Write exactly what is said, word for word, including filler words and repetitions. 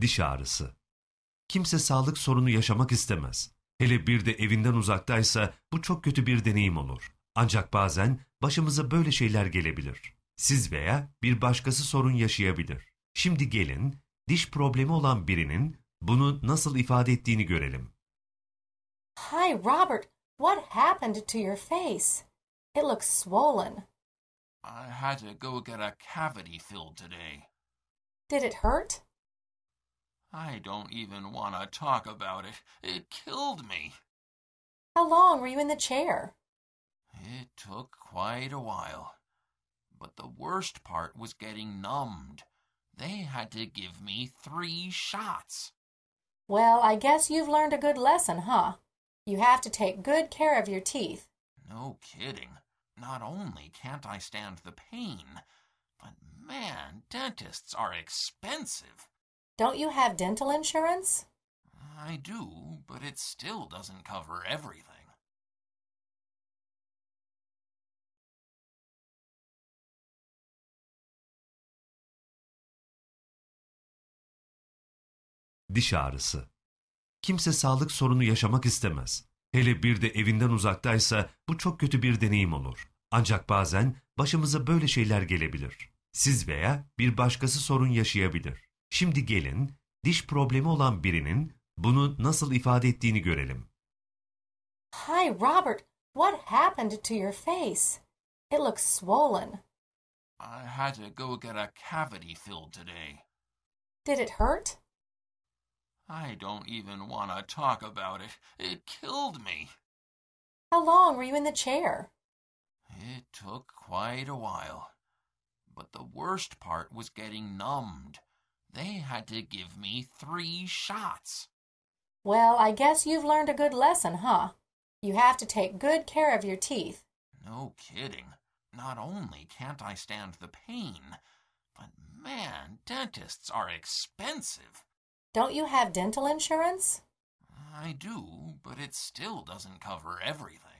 diş ağrısı. Kimse sağlık sorunu yaşamak istemez. Hele bir de evinden uzaktaysa bu çok kötü bir deneyim olur. Ancak bazen başımıza böyle şeyler gelebilir. Siz veya bir başkası sorun yaşayabilir. Şimdi gelin diş problemi olan birinin bunu nasıl ifade ettiğini görelim. Hi Robert, what happened to your face? It looks swollen. I had to go get a cavity filled today. Did it hurt? I don't even want to talk about it. It killed me. How long were you in the chair? It took quite a while. But the worst part was getting numbed. They had to give me three shots. Well, I guess you've learned a good lesson, huh? You have to take good care of your teeth. No kidding. Not only can't I stand the pain, but man, dentists are expensive. Don't you have dental insurance? I do, but it still doesn't cover everything. Diş ağrısı. Kimse sağlık sorunu yaşamak istemez. Hele bir de evinden uzaktaysa bu çok kötü bir deneyim olur. Ancak bazen başımıza böyle şeyler gelebilir. Siz veya bir başkası sorun yaşayabilir. Şimdi gelin diş problemi olan birinin bunu nasıl ifade ettiğini görelim. Hi Robert, what happened to your face? It looks swollen. I had to go get a cavity filled today. Did it hurt? I don't even want to talk about it. It killed me. How long were you in the chair? It took quite a while. But the worst part was getting numbed. They had to give me three shots. Well, I guess you've learned a good lesson, huh? You have to take good care of your teeth. No kidding. Not only can't I stand the pain, but man, dentists are expensive. Don't you have dental insurance? I do, but it still doesn't cover everything.